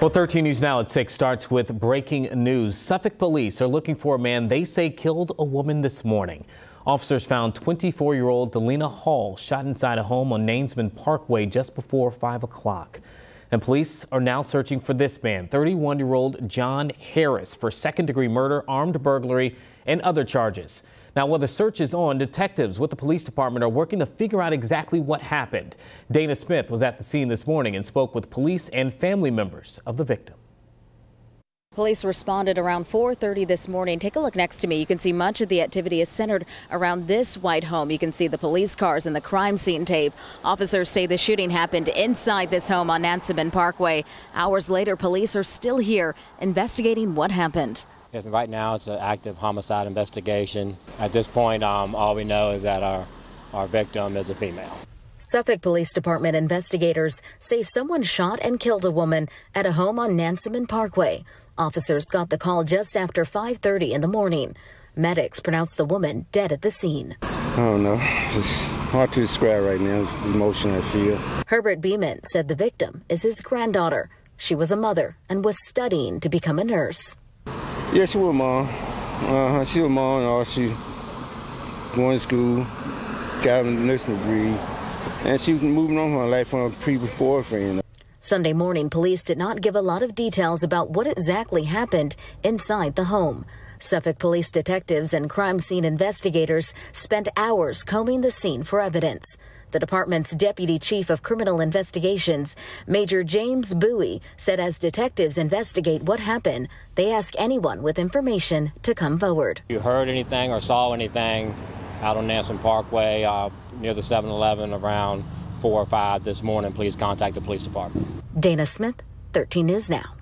Well, 13 News Now at 6 starts with breaking news. Suffolk Police are looking for a man they say killed a woman this morning. Officers found 24-year-old Delena Hall shot inside a home on Nansemond Parkway just before 5 o'clock. And police are now searching for this man, 31-year-old John Harris, for second-degree murder, armed burglary, and other charges. Now, while the search is on, detectives with the police department are working to figure out exactly what happened. Dana Smith was at the scene this morning and spoke with police and family members of the victim. Police responded around 4:30 this morning. Take a look next to me. You can see much of the activity is centered around this white home. You can see the police cars and the crime scene tape. Officers say the shooting happened inside this home on Nansemond Parkway. Hours later, police are still here investigating what happened. Yes, right now it's an active homicide investigation. At this point, all we know is that our victim is a female. Suffolk Police Department investigators say someone shot and killed a woman at a home on Nansemond Parkway. Officers got the call just after 5:30 in the morning. Medics pronounced the woman dead at the scene. I don't know. It's hard to describe right now, the emotion I feel. Herbert Beeman said the victim is his granddaughter. She was a mother and was studying to become a nurse. Yeah, she was a mom. She was a mom and all. She going to school, got a nursing degree, and she was moving on her life from a previous boyfriend. Sunday morning, police did not give a lot of details about what exactly happened inside the home. Suffolk Police detectives and crime scene investigators spent hours combing the scene for evidence. The department's deputy chief of criminal investigations, Major James Bowie, said as detectives investigate what happened, they ask anyone with information to come forward. You heard anything or saw anything out on Nansemond Parkway near the 7-Eleven around 4 or 5 this morning, please contact the police department. Dana Smith, 13 News Now.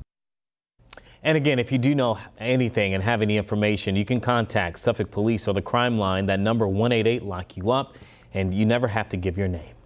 And again, if you do know anything and have any information, you can contact Suffolk Police or the crime line, that number 188, lock you up, and you never have to give your name.